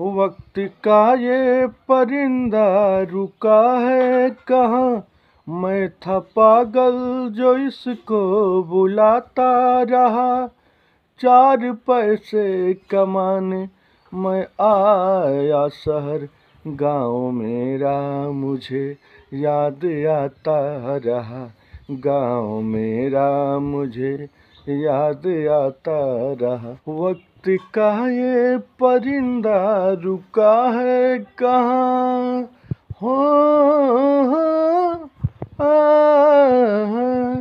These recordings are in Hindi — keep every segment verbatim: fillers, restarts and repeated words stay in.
वक्त का ये परिंदा रुका है कहाँ, मैं था पागल जो इसको बुलाता रहा। चार पैसे कमाने मैं आया शहर, गाँव मेरा मुझे याद आता रहा। गाँव मेरा मुझे याद आता रहा। वक्त का ये परिंदा रुका है कहाँ, हो आ, आ,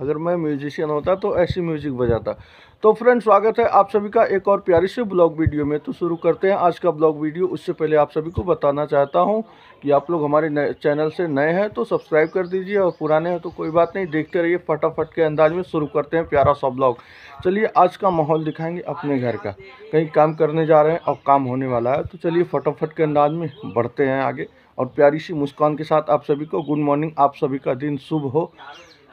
अगर मैं म्यूजिशियन होता तो ऐसी म्यूजिक बजाता। तो फ्रेंड्स, स्वागत है आप सभी का एक और प्यारी से ब्लॉग वीडियो में। तो शुरू करते हैं आज का ब्लॉग वीडियो। उससे पहले आप सभी को बताना चाहता हूं कि आप लोग हमारे चैनल से नए हैं तो सब्सक्राइब कर दीजिए, और पुराने हैं तो कोई बात नहीं, देखते रहिए। फटाफट के अंदाज में शुरू करते हैं प्यारा सा ब्लॉग। चलिए आज का माहौल दिखाएंगे अपने घर का। कहीं काम करने जा रहे हैं और काम होने वाला है, तो चलिए फटाफट के अंदाज में बढ़ते हैं आगे। और प्यारी सी मुस्कान के साथ आप सभी को गुड मॉर्निंग। आप सभी का दिन शुभ हो,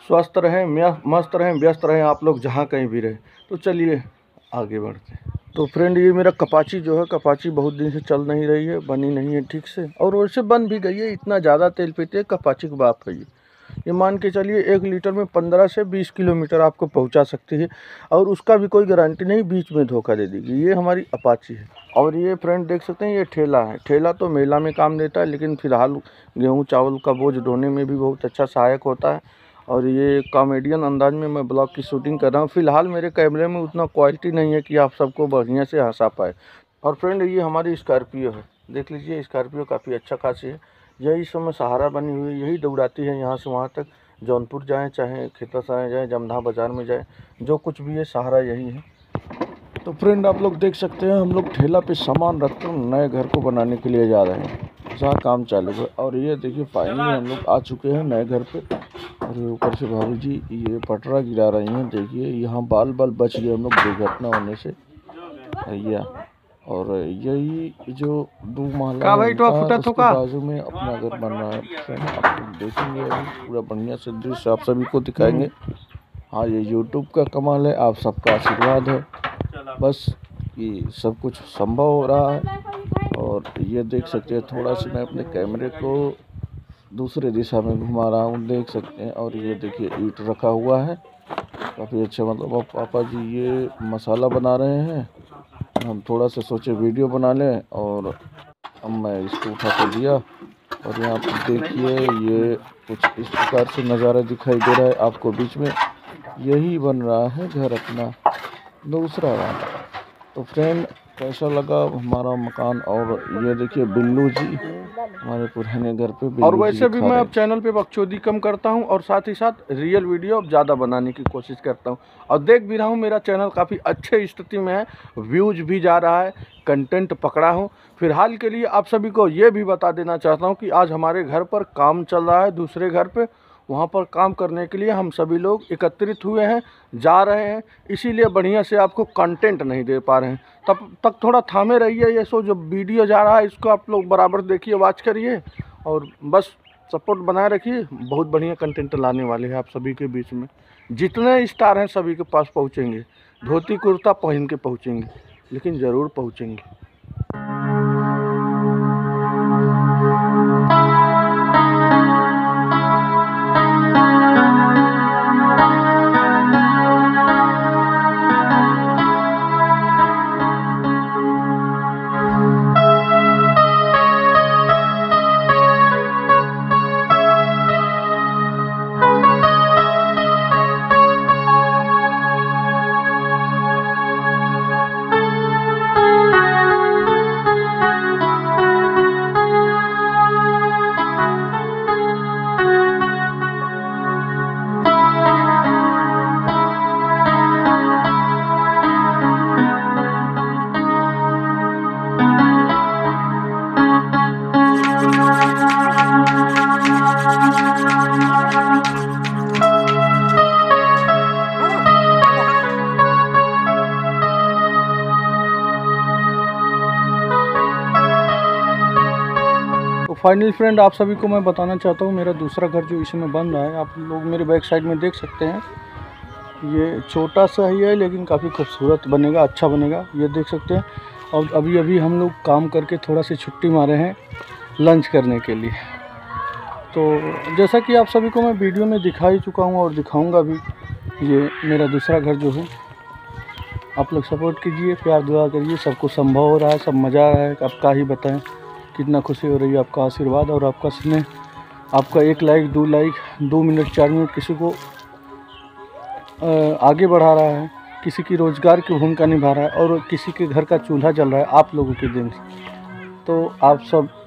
स्वस्थ रहें, मस्त रहें, व्यस्त रहें आप लोग, जहाँ कहीं भी रहें। तो चलिए आगे बढ़ते हैं। तो फ्रेंड, ये मेरा कपाची जो है, कपाची बहुत दिन से चल नहीं रही है, बनी नहीं है ठीक से, और वैसे बन भी गई है। इतना ज़्यादा तेल पीती है कपाची के बाप है ये। ये मान के चलिए एक लीटर में पंद्रह से बीस किलोमीटर आपको पहुंचा सकती है, और उसका भी कोई गारंटी नहीं, बीच में धोखा दे देगी। ये हमारी अपाची है। और ये फ्रेंड देख सकते हैं, ये ठेला है। ठेला तो मेला में काम देता है, लेकिन फ़िलहाल गेहूँ चावल का बोझ ढोने में भी बहुत अच्छा सहायक होता है। और ये कॉमेडियन अंदाज में मैं ब्लॉग की शूटिंग कर रहा हूँ। फ़िलहाल मेरे कैमरे में उतना क्वालिटी नहीं है कि आप सबको बढ़िया से हंसा पाए। और फ्रेंड, ये हमारी स्कॉर्पियो है, देख लीजिए। स्कॉर्पियो काफ़ी अच्छा खासी है। यही समय सहारा बनी हुई, यही दौड़ाती है यहाँ से वहाँ तक। जौनपुर जाएँ चाहे खेतासराय जाएँ, जमधा बाज़ार में जाएँ, जो कुछ भी है सहारा यही है। तो फ्रेंड, आप लोग देख सकते हैं, हम लोग ठेला पर सामान रखकर नए घर को बनाने के लिए जा रहे हैं, जहाँ काम चालू है। और ये देखिए, फाइनली हम लोग आ चुके हैं नए घर पर। अरे ऊपर से भाभी जी ये पटरा गिरा रही हैं, देखिए यहाँ बाल बाल बच गए हम लोग दुर्घटना होने से भैया। और यही जो दो महला बाजू में अपना घर बन रहा है, आप लोग देखेंगे पूरा बढ़िया से दृश्य आप सभी को दिखाएंगे। हाँ, ये यूट्यूब का कमाल है, आप सबका आशीर्वाद है, बस ये सब कुछ संभव हो रहा है। और ये देख सकते हैं, थोड़ा सा मैं अपने कैमरे को दूसरे दिशा में घुमा रहा हूँ, देख सकते हैं। और ये देखिए ईंट रखा हुआ है, काफ़ी अच्छा। मतलब अब पापा जी ये मसाला बना रहे हैं, हम थोड़ा सा सोचे वीडियो बना लें, और अब मैं इसको उठा कर दिया। और यहाँ पर देखिए ये कुछ इस प्रकार से नज़ारा दिखाई दे रहा है आपको। बीच में यही बन रहा है घर अपना दूसरा वाला। तो फ्रेंड, कैसा लगा हमारा मकान। और ये देखिए बिल्लू जी हमारे पुराने घर पे। और वैसे भी मैं अब चैनल पे बकचोदी कम करता हूँ, और साथ ही साथ रियल वीडियो अब ज़्यादा बनाने की कोशिश करता हूँ। और देख भी रहा हूँ मेरा चैनल काफ़ी अच्छे स्थिति में है, व्यूज भी जा रहा है, कंटेंट पकड़ा हूँ फिलहाल के लिए। आप सभी को ये भी बता देना चाहता हूँ कि आज हमारे घर पर काम चल रहा है दूसरे घर पर। वहाँ पर काम करने के लिए हम सभी लोग एकत्रित हुए हैं, जा रहे हैं, इसीलिए बढ़िया से आपको कंटेंट नहीं दे पा रहे हैं। तब तक थोड़ा थामे रहिए। ये सो जो वीडियो जा रहा है इसको आप लोग बराबर देखिए, वॉच करिए, और बस सपोर्ट बनाए रखिए। बहुत बढ़िया कंटेंट लाने वाले हैं आप सभी के बीच में। जितने स्टार हैं सभी के पास पहुँचेंगे, धोती कुर्ता पहन के पहुँचेंगे, लेकिन ज़रूर पहुँचेंगे। फाइनल फ्रेंड, आप सभी को मैं बताना चाहता हूँ मेरा दूसरा घर जो इसमें बन रहा है, आप लोग मेरे बैक साइड में देख सकते हैं। ये छोटा सा ही है, लेकिन काफ़ी खूबसूरत बनेगा, अच्छा बनेगा, ये देख सकते हैं। और अभी अभी हम लोग काम करके थोड़ा सी छुट्टी मारे हैं लंच करने के लिए। तो जैसा कि आप सभी को मैं वीडियो में दिखा ही चुका हूँ और दिखाऊँगा भी, ये मेरा दूसरा घर जो है। आप लोग सपोर्ट कीजिए, प्यार दुआ करिए, सबको संभव हो रहा है, सब मज़ा आ रहा है। आपका ही बताएं कितना खुशी हो रही है, आपका आशीर्वाद और आपका स्नेह, आपका एक लाइक दो लाइक दो मिनट चार मिनट किसी को आगे बढ़ा रहा है, किसी की रोज़गार की भूमिका निभा रहा है और किसी के घर का चूल्हा जल रहा है आप लोगों के दिन। तो आप सब